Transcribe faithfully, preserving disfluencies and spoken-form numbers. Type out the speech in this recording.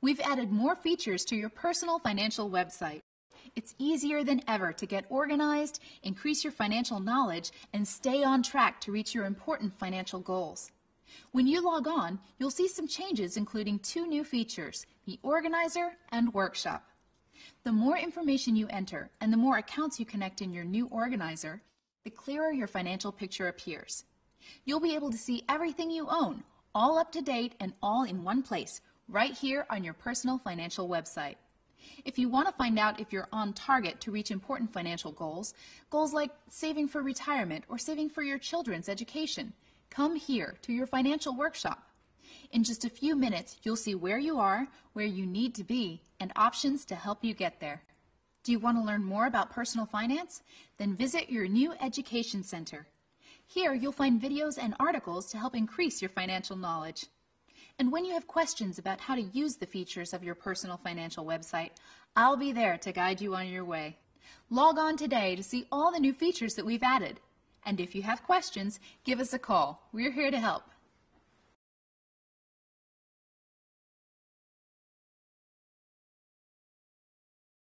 We've added more features to your personal financial website. It's easier than ever to get organized, increase your financial knowledge, and stay on track to reach your important financial goals. When you log on, you'll see some changes, including two new features, the Organizer and Workshop. The more information you enter and the more accounts you connect in your new Organizer, the clearer your financial picture appears. You'll be able to see everything you own, all up to date and all in one place, right here on your personal financial website. If you want to find out if you're on target to reach important financial goals, goals like saving for retirement or saving for your children's education, come here to your financial workshop. In just a few minutes, you'll see where you are, where you need to be, and options to help you get there. Do you want to learn more about personal finance? Then visit your new education center. Here, you'll find videos and articles to help increase your financial knowledge. And when you have questions about how to use the features of your personal financial website, I'll be there to guide you on your way. Log on today to see all the new features that we've added. And if you have questions, give us a call. We're here to help.